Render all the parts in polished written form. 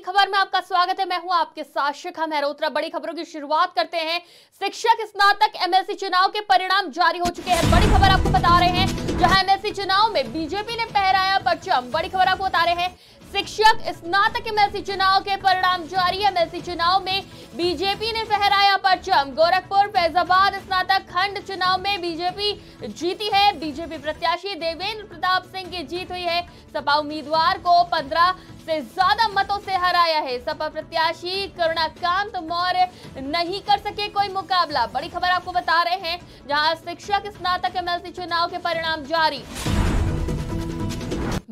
की खबर में आपका स्वागत है। मैं हूं आपके साथ शिखा मेरोत्रा। बड़ी खबरों की शुरुआत करते हैं। शिक्षक स्नातक एमएलसी चुनाव के परिणाम जारी हो चुके हैं। बड़ी खबर आपको बता रहे हैं, जहां एमएलसी चुनाव में बीजेपी ने फहराया परचम। बड़ी खबर आपको बता रहे हैं, शिक्षक स्नातक एमएलसी चुनाव के परिणाम जारी। एमएलसी चुनाव में बीजेपी ने फहराया परचम। गोरखपुर फैजाबाद स्नातक खंड चुनाव में बीजेपी जीती है। बीजेपी प्रत्याशी देवेंद्र प्रताप सिंह की जीत हुई है। सपा उम्मीदवार को 15 से ज्यादा मतों से हराया है। सपा प्रत्याशी करुणाकांत मौर्य नहीं कर सके कोई मुकाबला। बड़ी खबर आपको बता रहे हैं, जहां शिक्षक स्नातक एमएलसी चुनाव के परिणाम जारी।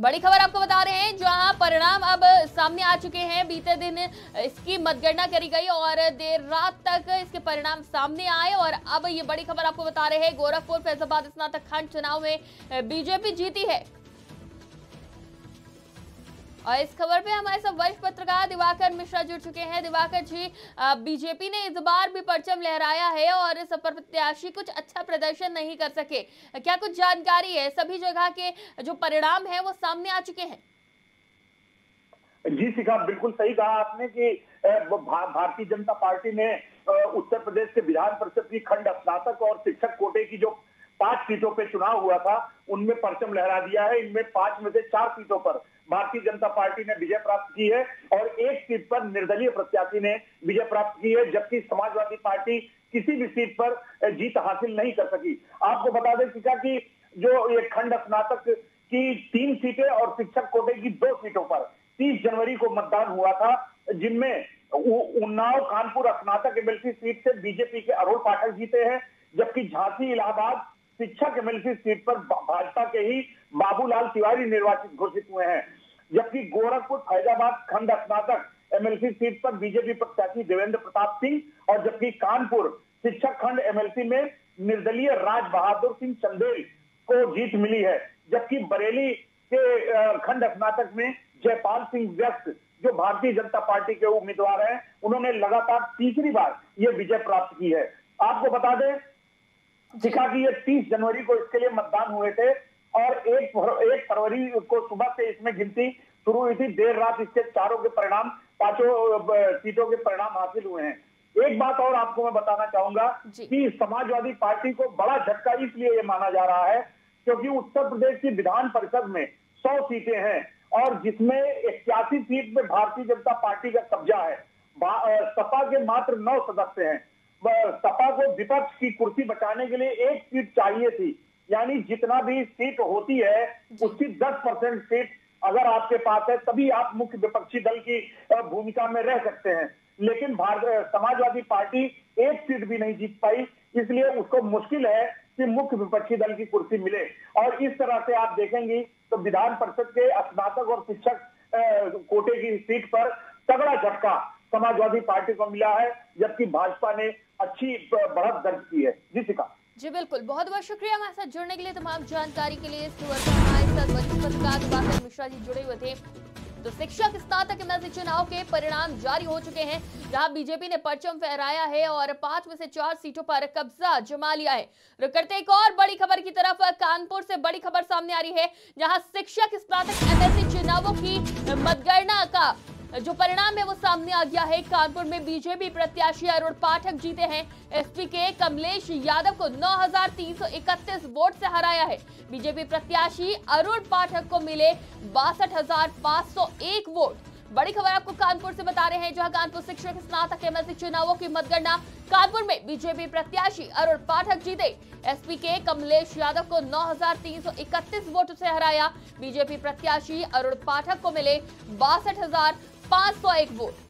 बड़ी खबर आपको बता रहे हैं, जहां परिणाम अब सामने आ चुके हैं। बीते दिन इसकी मतगणना करी गई और देर रात तक इसके परिणाम सामने आए और अब ये बड़ी खबर आपको बता रहे हैं, गोरखपुर फैजाबाद स्नातक खंड चुनाव में बीजेपी जीती है। और इस खबर पे हमारे साथ वरिष्ठ पत्रकार दिवाकर मिश्रा जुड़ चुके हैं। दिवाकर जी, बीजेपी ने इस बार भी परचम लहराया है और सपा प्रत्याशी कुछ अच्छा प्रदर्शन नहीं कर सके। क्या कुछ जानकारी है? सभी जगह के जो परिणाम है वो सामने आ चुके हैं। जी शिखा, बिल्कुल सही कहा आपने कि भारतीय जनता पार्टी ने उत्तर प्रदेश के विधान परिषद की खंड स्नातक और शिक्षक कोटे की जो 5 सीटों पर चुनाव हुआ था उनमें परचम लहरा दिया है। इनमें 5 में से 4 सीटों पर भारतीय जनता पार्टी ने विजय प्राप्त की है और 1 सीट पर निर्दलीय प्रत्याशी ने विजय प्राप्त की है, जबकि समाजवादी पार्टी किसी भी सीट पर जीत हासिल नहीं कर सकी। आपको बता दें शिखा कि जो ये खंड स्नातक की 3 सीटें और शिक्षक कोटे की 2 सीटों पर 30 जनवरी को मतदान हुआ था, जिनमें उन्नाव कानपुर स्नातक एमएलसी सीट से बीजेपी के अरुण पाठक जीते हैं, जबकि झांसी इलाहाबाद शिक्षक एमएलसी सीट पर भाजपा के ही बाबूलाल तिवारी निर्वाचित घोषित हुए हैं, जबकि गोरखपुर फैजाबाद खंड स्नातक एमएलसी सीट पर बीजेपी प्रत्याशी देवेंद्र प्रताप सिंह और जबकि कानपुर शिक्षक खंड एमएलसी में निर्दलीय राज बहादुर सिंह चंदेल को जीत मिली है, जबकि बरेली के खंड स्नातक में जयपाल सिंह व्यस्त जो भारतीय जनता पार्टी के उम्मीदवार हैं, उन्होंने लगातार तीसरी बार ये विजय प्राप्त की है। आपको बता दें शिखा की ये 30 जनवरी को इसके लिए मतदान हुए थे और 1 फरवरी को सुबह से इसमें गिनती शुरू हुई थी। देर रात इसके चारों के परिणाम, 5 सीटों के परिणाम हासिल हुए हैं। एक बात और आपको मैं बताना चाहूंगा कि समाजवादी पार्टी को बड़ा झटका इसलिए ये माना जा रहा है क्योंकि उत्तर प्रदेश की विधान परिषद में 100 सीटें हैं और जिसमें 81 सीट में भारतीय जनता पार्टी का कब्जा है। सपा के मात्र 9 सदस्य हैं। सपा को विपक्ष की कुर्सी बचाने के लिए 1 सीट चाहिए थी, यानी जितना भी सीट होती है उसकी 10% सीट अगर आपके पास है तभी आप मुख्य विपक्षी दल की भूमिका में रह सकते हैं। लेकिन समाजवादी पार्टी 1 सीट भी नहीं जीत पाई, इसलिए उसको मुश्किल है कि मुख्य विपक्षी दल की कुर्सी मिले। और इस तरह से आप देखेंगे तो विधान परिषद के स्नातक और शिक्षक कोटे की सीट पर तगड़ा झटका समाजवादी पार्टी को मिला है, जबकि भाजपा ने अच्छी बढ़त दर्ज की है। जी शिखा जी, बिल्कुल, बहुत बहुत शुक्रिया हमारे साथ जुड़ने के लिए। तमाम जानकारी के लिए हमारे साथ वरिष्ठ पत्रकार दिवाकर मिश्रा जी जुड़े हुए थे। तो शिक्षक स्नातक एमएलसी चुनाव के परिणाम जारी हो चुके हैं, जहां बीजेपी ने परचम फहराया है और 5 में से 4 सीटों पर कब्जा जमा लिया है। रुक करते एक और बड़ी खबर की तरफ। कानपुर से बड़ी खबर सामने आ रही है, जहां शिक्षक स्नातक एमएलसी चुनावों की मतगणना का जो परिणाम है वो सामने आ गया है। कानपुर में बीजेपी प्रत्याशी अरुण पाठक जीते हैं। एसपी के कमलेश यादव को 9,331 वोट से हराया है। बीजेपी प्रत्याशी अरुण पाठक को मिले 62,501 वोट। बड़ी खबर आपको कानपुर से बता रहे हैं, जहां कानपुर शिक्षक स्नातक एमएलसी चुनावों की मतगणना। कानपुर में बीजेपी प्रत्याशी अरुण पाठक जीते। एसपी के कमलेश यादव को 9,331 वोटों से हराया। बीजेपी प्रत्याशी अरुण पाठक को मिले 62,501 वोट।